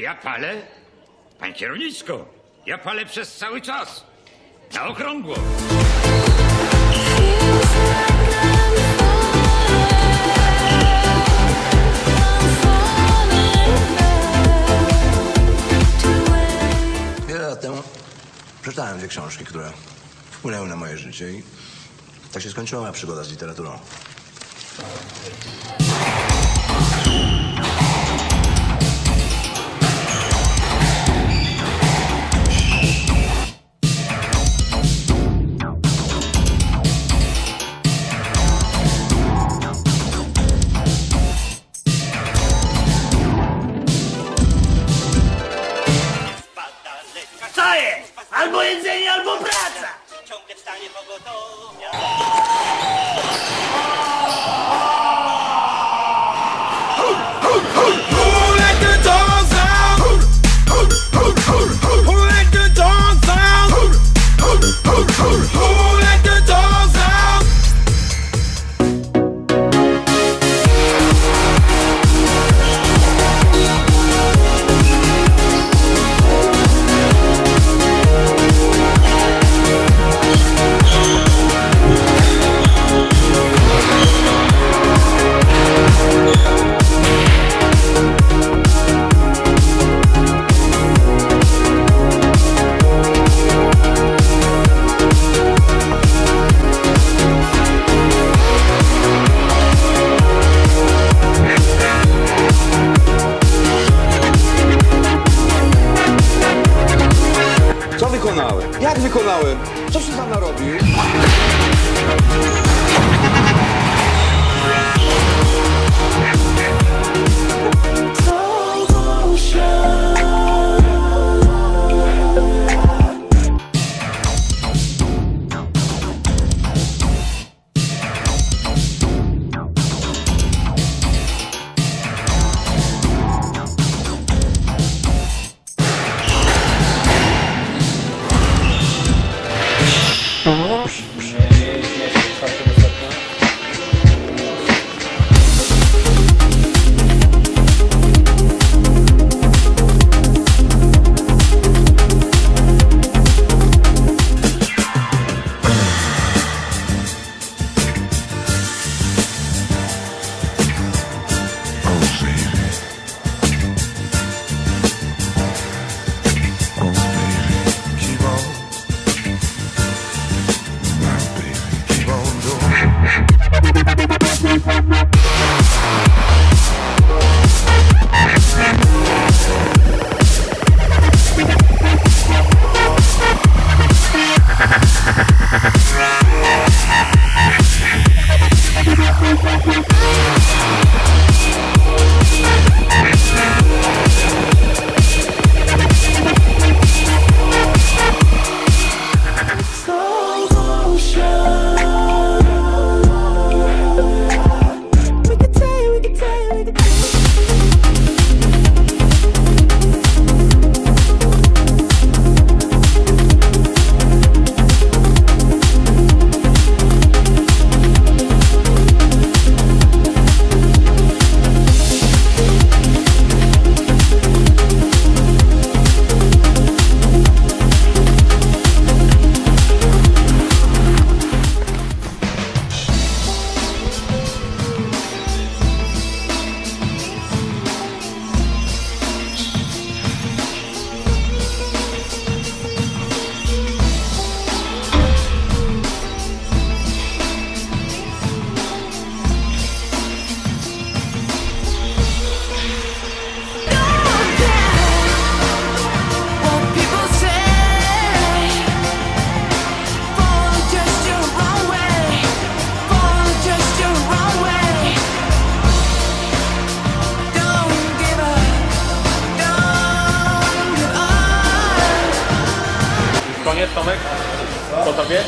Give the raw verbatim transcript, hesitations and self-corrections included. ja palę, pan kierowniczko, ja palę przez cały czas, na okrągło. Wiele lat temu przeczytałem dwie książki, które wpłynęły na moje życie i tak się skończyła moja przygoda z literaturą. Albo jedzenie, albo praca! Ciągle w stanie pogotowia. Jak wykonałem? Co się tam narobił? Tomek, po tobie?